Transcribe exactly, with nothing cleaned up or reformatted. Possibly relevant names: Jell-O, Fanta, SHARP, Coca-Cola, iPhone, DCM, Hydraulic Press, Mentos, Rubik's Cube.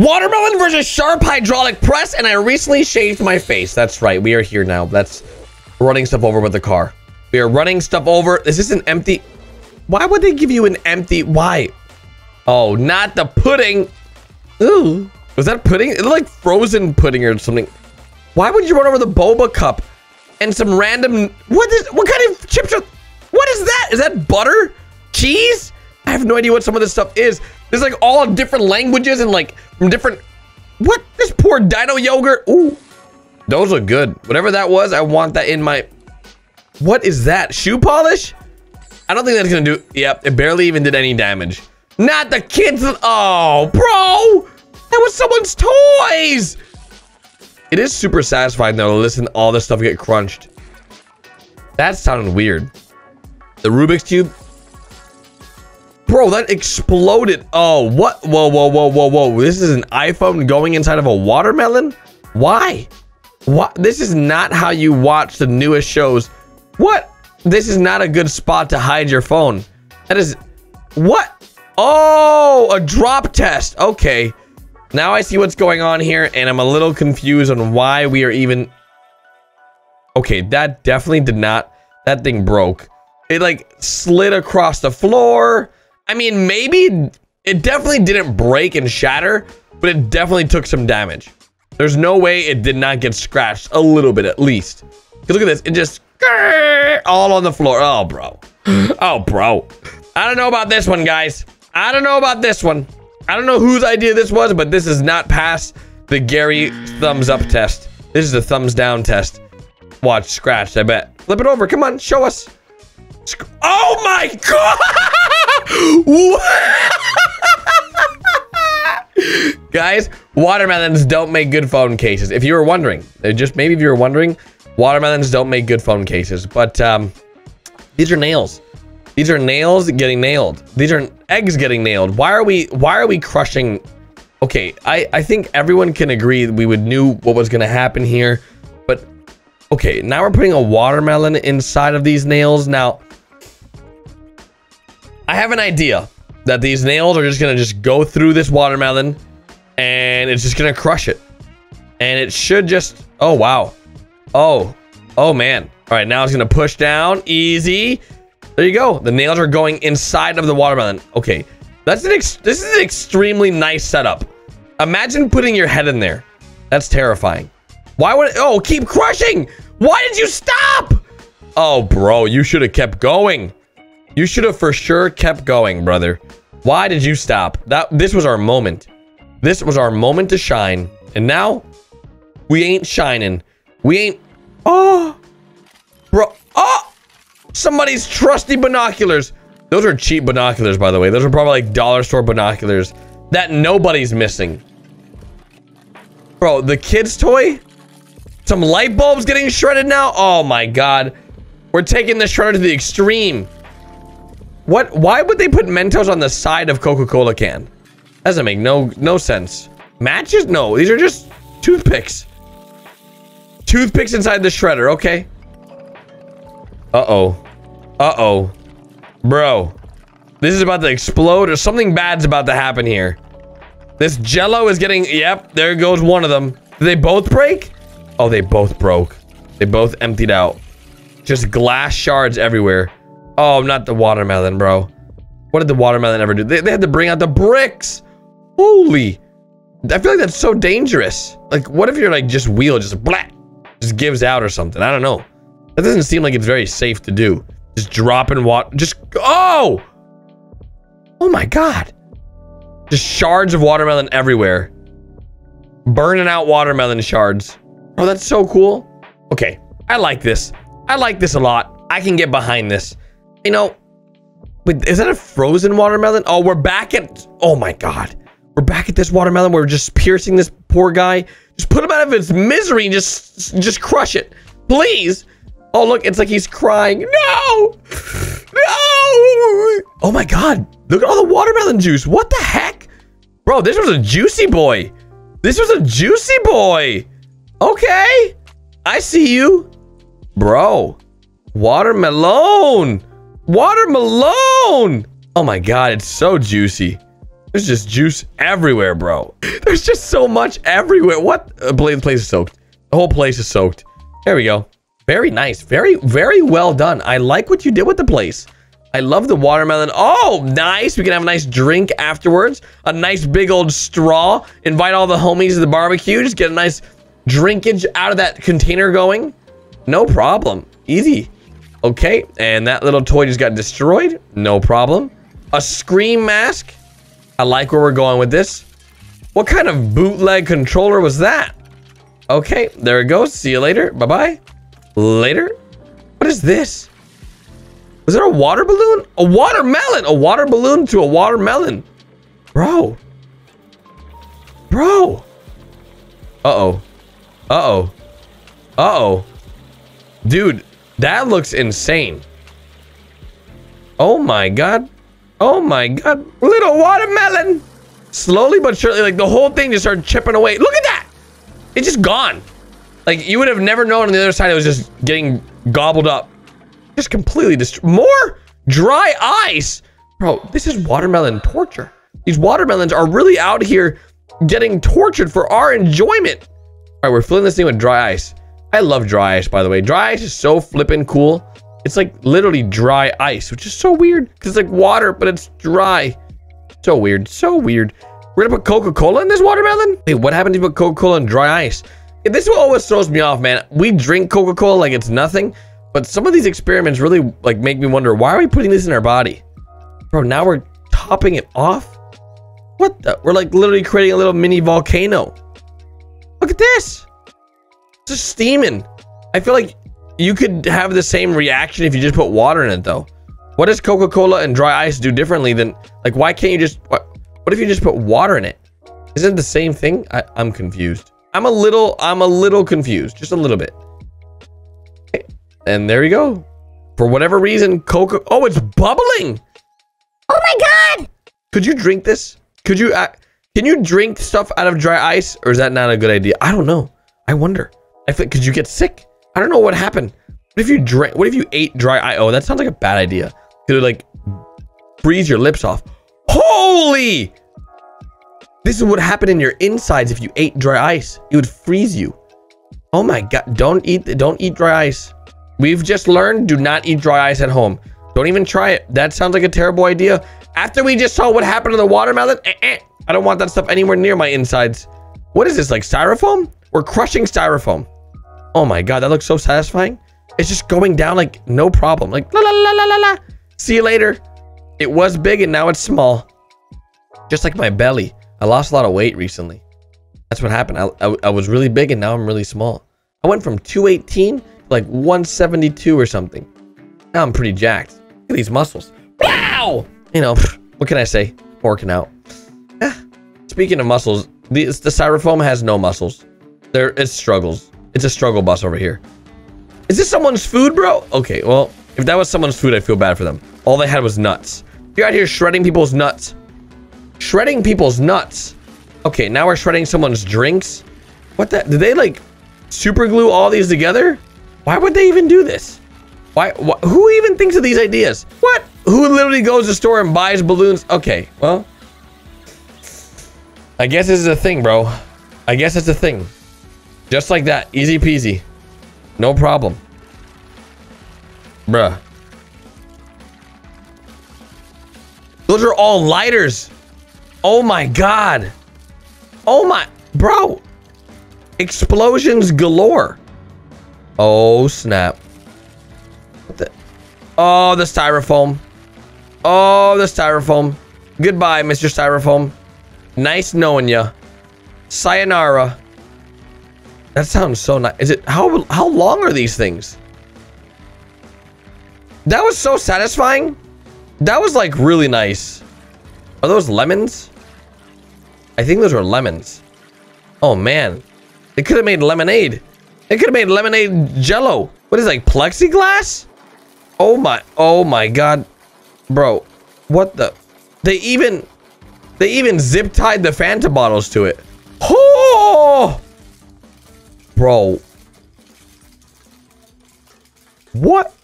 Watermelon versus Sharp hydraulic press, and I recently shaved my face. That's right, we are here now. That's running stuff over with the car. We are running stuff over. Is this an empty? Why would they give you an empty? Why? Oh, not the pudding. Ooh, was that pudding? It looked like frozen pudding or something. Why would you run over the boba cup and some random? What is? What kind of chips are? What is that? Is that butter? Cheese? I have no idea what some of this stuff is. There's like all different languages and like from different. What? This poor dino yogurt. Ooh, those look good. Whatever that was, I want that in my. What is that? Shoe polish? I don't think that's gonna do. Yep, it barely even did any damage. Not the kids. Oh, bro, that was someone's toys. It is super satisfying though to listen to all this stuff get crunched. That sounded weird. The Rubik's Cube. Bro, that exploded. Oh, what? Whoa, whoa, whoa, whoa, whoa. This is an iPhone going inside of a watermelon? Why? What? This is not how you watch the newest shows. What? This is not a good spot to hide your phone. That is... What? Oh, a drop test. Okay. Now I see what's going on here, and I'm a little confused on why we are even... Okay, that definitely did not... That thing broke. It, like, slid across the floor... I mean, maybe it definitely didn't break and shatter, but it definitely took some damage. There's no way it did not get scratched a little bit, at least. Because look at this. It just all on the floor. Oh, bro. Oh, bro. I don't know about this one, guys. I don't know about this one. I don't know whose idea this was, but this is not past the Gary thumbs up test. This is the thumbs down test. Watch, scratched, I bet. Flip it over. Come on, show us. Oh, my God. Guys, watermelons don't make good phone cases. If you were wondering, just maybe if you were wondering, watermelons don't make good phone cases. But um, these are nails. These are nails getting nailed. These are eggs getting nailed. Why are we? Why are we crushing? Okay, I I think everyone can agree we would knew what was gonna happen here. But okay, now we're putting a watermelon inside of these nails now. I have an idea that these nails are just gonna just go through this watermelon and it's just gonna crush it. And it should just, oh wow. Oh, oh man. All right, now it's gonna push down, easy. There you go. The nails are going inside of the watermelon. Okay, that's an ex this is an extremely nice setup. Imagine putting your head in there. That's terrifying. Why would, it, oh, keep crushing. Why did you stop? Oh bro, you should have kept going. You should have for sure kept going, brother. Why did you stop? That this was our moment. This was our moment to shine. And now we ain't shining. We ain't. Oh, bro. Oh, somebody's trusty binoculars. Those are cheap binoculars, by the way. Those are probably like dollar store binoculars that nobody's missing. Bro, the kid's toy. Some light bulbs getting shredded now. Oh my God. We're taking the shredder to the extreme. What? Why would they put Mentos on the side of Coca-Cola can? Doesn't make no no sense. Matches? No, these are just toothpicks. Toothpicks inside the shredder. Okay. Uh-oh. Uh-oh. Bro. This is about to explode or something bad's about to happen here. This Jell-O is getting... Yep, there goes one of them. Did they both break? Oh, they both broke. They both emptied out. Just glass shards everywhere. Oh, not the watermelon, bro. What did the watermelon ever do? They, they had to bring out the bricks. Holy. I feel like that's so dangerous. Like, what if you're like just wheel, just blah, just gives out or something? I don't know. That doesn't seem like it's very safe to do. Just dropping water. Just, oh. Oh my God. Just shards of watermelon everywhere. Burning out watermelon shards. Oh, that's so cool. Okay. I like this. I like this a lot. I can get behind this. You know, wait, is that a frozen watermelon? Oh, we're back at, oh my God. We're back at this watermelon. We're just piercing this poor guy. Just put him out of his misery and just, just crush it, please. Oh, look, it's like he's crying. No, no. Oh my God. Look at all the watermelon juice. What the heck? Bro, this was a juicy boy. This was a juicy boy. Okay. I see you. Bro, watermelon. Watermelon! Oh my God, it's so juicy. There's just juice everywhere, bro. There's just so much everywhere. What? Uh, the place is soaked. The whole place is soaked. There we go. Very nice. Very, very well done. I like what you did with the place. I love the watermelon. Oh, nice. We can have a nice drink afterwards. A nice big old straw. Invite all the homies to the barbecue. Just get a nice drinkage out of that container going. No problem. Easy. Okay. And that little toy just got destroyed. No problem. A scream mask. I like where we're going with this. What kind of bootleg controller was that? Okay. There it goes. See you later. Bye-bye. Later. What is this? Was there a water balloon? A watermelon! A water balloon to a watermelon. Bro. Bro. Uh-oh. Uh-oh. Uh-oh. Dude, that looks insane. Oh my god. Oh my god. Little watermelon. Slowly but surely, like the whole thing just started chipping away. Look at that! It's just gone. Like you would have never known on the other side it was just getting gobbled up. Just completely destroyed. More dry ice. Bro, this is watermelon torture. These watermelons are really out here getting tortured for our enjoyment. All right, we're filling this thing with dry ice. I love dry ice, by the way. Dry ice is so flippin' cool. It's like literally dry ice, which is so weird because it's like water, but it's dry. So weird. So weird. We're gonna put Coca-Cola in this watermelon? Hey, what happened to put Coca-Cola in dry ice? This is what always throws me off, man. We drink Coca-Cola like it's nothing, but some of these experiments really like make me wonder, why are we putting this in our body? Bro, now we're topping it off? What the? We're like literally creating a little mini volcano. Look at this. It's just steaming. I feel like you could have the same reaction if you just put water in it, though. What does Coca-Cola and dry ice do differently than, like, why can't you just, what, what if you just put water in it? Isn't it the same thing? I, I'm confused. I'm a little, I'm a little confused. Just a little bit. And there you go. For whatever reason, Coca... Oh, it's bubbling! Oh my god! Could you drink this? Could you... Uh, can you drink stuff out of dry ice? Or is that not a good idea? I don't know. I wonder. I feel, could you get sick? I don't know what happened. What if you drank... What if you ate dry ice? Oh, that sounds like a bad idea. Could it, like, freeze your lips off? Holy! This is what happened in your insides if you ate dry ice. It would freeze you. Oh my god. Don't eat... Don't eat dry ice. We've just learned, do not eat dry ice at home. Don't even try it. That sounds like a terrible idea. After we just saw what happened to the watermelon, eh, eh, I don't want that stuff anywhere near my insides. What is this, like styrofoam? We're crushing styrofoam. Oh my god, that looks so satisfying. It's just going down like no problem. Like, la la la la la la. See you later. It was big and now it's small. Just like my belly. I lost a lot of weight recently. That's what happened. I, I, I was really big and now I'm really small. I went from two eighteen like one seventy-two or something. Now I'm pretty jacked. Look at these muscles. Wow! You know, what can I say? Working out. Eh. Speaking of muscles, the, the styrofoam has no muscles. There, it struggles. It's a struggle bus over here. Is this someone's food, bro? Okay, well, if that was someone's food, I feel bad for them. All they had was nuts. You're out here shredding people's nuts. Shredding people's nuts. Okay, now we're shredding someone's drinks. What the? Did they like super glue all these together? Why would they even do this? Why? Wh who even thinks of these ideas? What? Who literally goes to the store and buys balloons? Okay, well, I guess this is a thing, bro. I guess it's a thing. Just like that, easy peasy, no problem, bruh. Those are all lighters. Oh my god. Oh my, bro. Explosions galore. Oh snap. What the? Oh, the styrofoam. Oh, the styrofoam. Goodbye, Mister Styrofoam. Nice knowing ya. Sayonara. That sounds so nice. Is it how how long are these things? That was so satisfying. That was like really nice. Are those lemons? I think those are lemons. Oh man. They could have made lemonade. It could have made lemonade jello. What is it, like plexiglass? Oh my, oh my god. Bro, what the? They even, they even zip tied the Fanta bottles to it. Oh! Bro. What?